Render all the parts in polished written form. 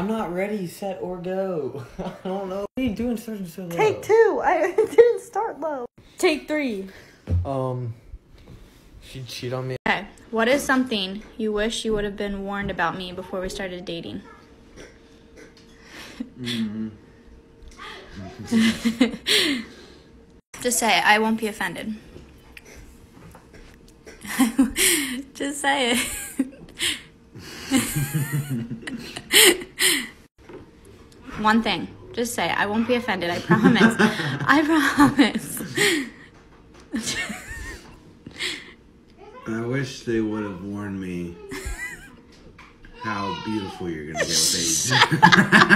I'm not ready, set, or go. I don't know. What are you doing starting so low? Take two. I didn't start low. Take three. She'd cheat on me. Okay. What is something you wish you would have been warned about me before we started dating? Just say it. I won't be offended. Just say it. One thing. Just say it. I won't be offended. I promise. I promise. I wish they would have warned me how beautiful you're gonna get with age.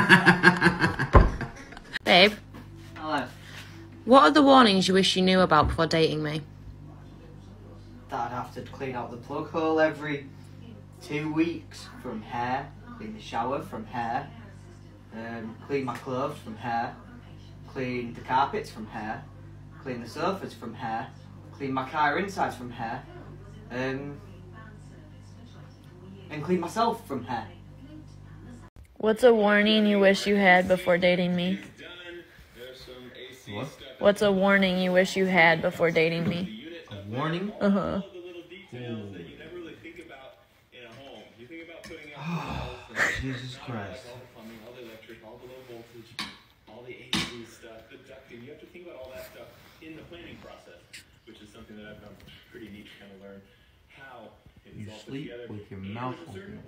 Babe. Hello. What are the warnings you wish you knew about before dating me? That I'd have to clean out the plug hole every 2 weeks from hair, clean the shower from hair, clean my clothes from hair, clean the carpets from hair, clean the sofas from hair, clean my car insides from hair, and clean myself from hair. What's a warning you wish you had before dating me? What? What's a warning you wish you had before dating me? A warning? Uh-huh. Oh, Jesus Christ. You sleep with your mouth open. You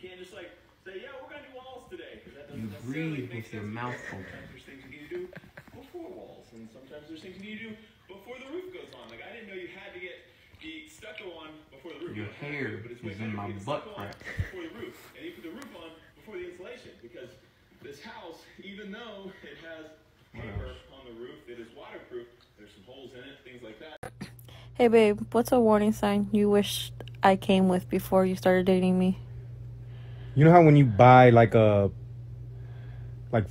can't just like say, yeah, we're gonna do walls today. You breathe with your mouth open. There's things you need to do before walls, and sometimes there's things you need to do before the roof goes on. Like I didn't know you had to get the stucco on before the roof. Your hair is in my butt crack. Before the roof, and you put the roof on before the insulation, because this house, even though it has paper on the roof that is waterproof, there's some holes in it, things like that. Hey babe, what's a warning sign you wish I came with before you started dating me? You know how when you buy like a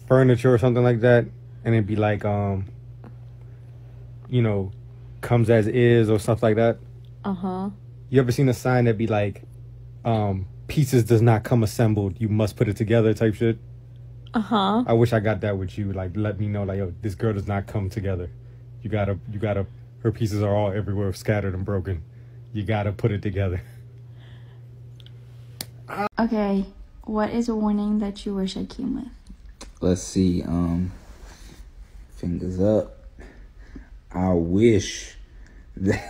furniture or something like that, and it'd be like you know, comes as is or stuff like that? Uh-huh. You ever seen a sign that'd be like pieces does not come assembled, you must put it together type shit? Uh-huh. I wish I got that with you, like let me know like, yo, this girl does not come together. You gotta her pieces are all everywhere, scattered and broken. You gotta put it together. Okay, what is a warning that you wish I came with? Let's see, fingers up. I wish that...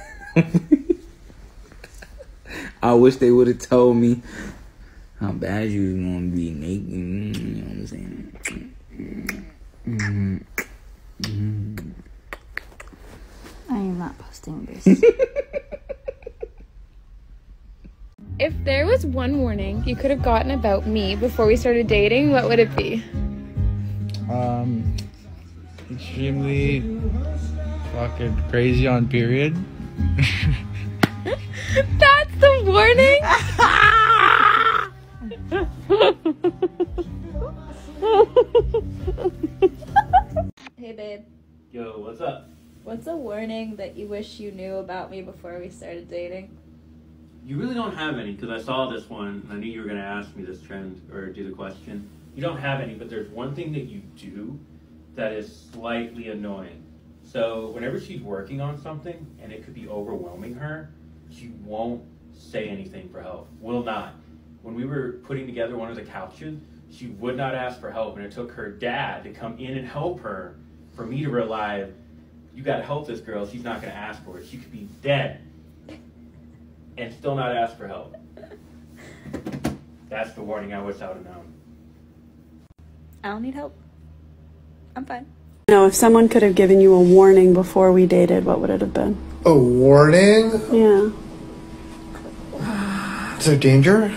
I wish they would have told me how bad you was gonna be naked, you know what I'm saying? I am not posting this. If there was one warning you could have gotten about me before we started dating, what would it be? Extremely fucking crazy on period. That's the warning? Hey babe. Yo, what's up? What's a warning that you wish you knew about me before we started dating? You really don't have any, because I saw this one, and I knew you were going to ask me this trend, or do the question. You don't have any, but there's one thing that you do that is slightly annoying. So, whenever she's working on something, and it could be overwhelming her, she won't say anything for help. Will not. When we were putting together one of the couches, she would not ask for help, and it took her dad to come in and help her for me to realize, you gotta help this girl, she's not gonna ask for it. She could be dead and still not ask for help. That's the warning I wish I would have known. I don't need help. I'm fine. Now, if someone could have given you a warning before we dated, what would it have been? A warning? Yeah. Is there danger?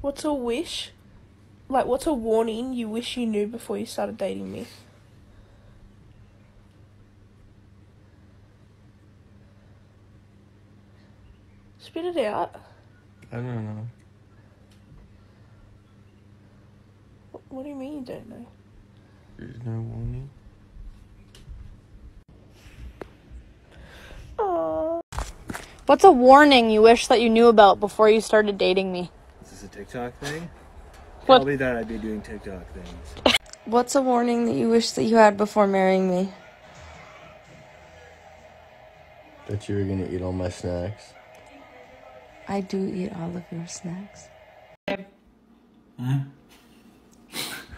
What's a wish? Like, what's a warning you wish you knew before you started dating me? Spit it out. I don't know. What do you mean you don't know? There's no warning. What's a warning you wish that you knew about before you started dating me? this a TikTok thing? Probably that I'd be doing TikTok things. What's a warning that you wish that you had before marrying me? That you were gonna eat all my snacks. I do eat all of your snacks. Huh?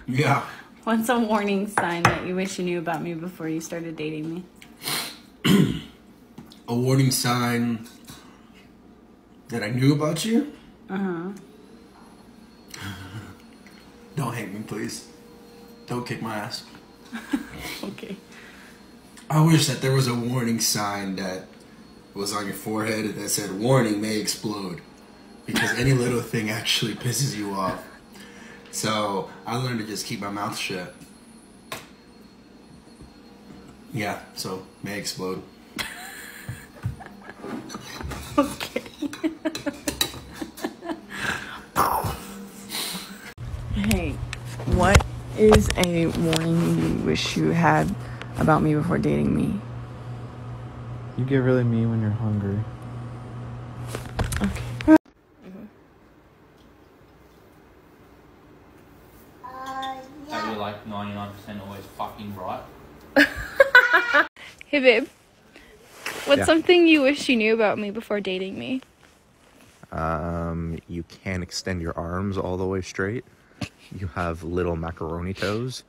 Yeah. What's a warning sign that you wish you knew about me before you started dating me? A warning sign that I knew about you? Uh-huh. Don't hate me, please. Don't kick my ass. Okay. I wish that there was a warning sign that was on your forehead that said, warning, may explode. Because any little thing actually pisses you off. So I learned to just keep my mouth shut. Yeah, so may explode. Okay. Hey, what is a warning you wish you had about me before dating me? You get really mean when you're hungry. Okay. That you're like 99% always fucking right. Hey babe, what's something you wish you knew about me before dating me? You can extend your arms all the way straight. You have little macaroni toes.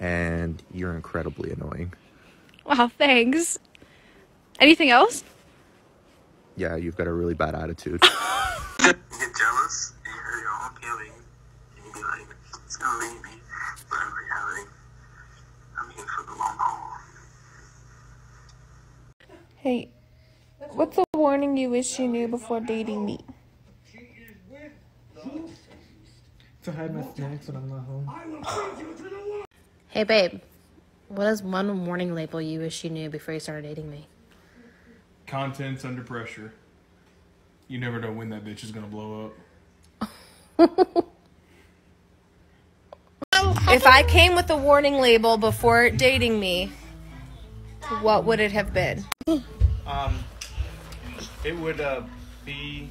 And you're incredibly annoying. Wow, thanks. Anything else? Yeah, you've got a really bad attitude. You get jealous and you hurt your own feelings. And you be like, it's gonna leave me. But in reality, I'm here for the long haul. Hey, what's a warning you wish you knew before dating me? To hide my snacks when I'm not home. I will bring you to the world. Hey babe, what is one warning label you wish you knew before you started dating me? Contents under pressure. You never know when that bitch is gonna blow up. If I came with a warning label before dating me, what would it have been? It would be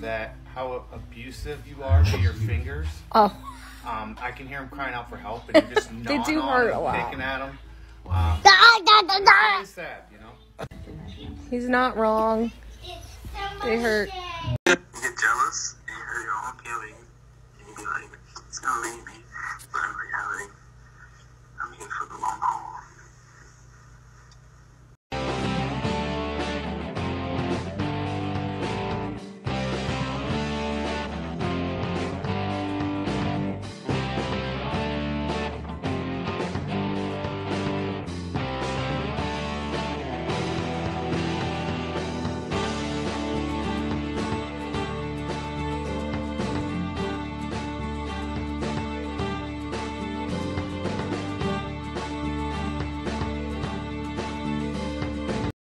that how abusive you are to your fingers. Oh. I can hear him crying out for help, and you're just gnawing on him, picking at him. It's sad, you know? He's not wrong. They hurt. You get jealous, and you hurt your own feelings, and you be like, it's gonna leave me. But in reality, I'm here for the long.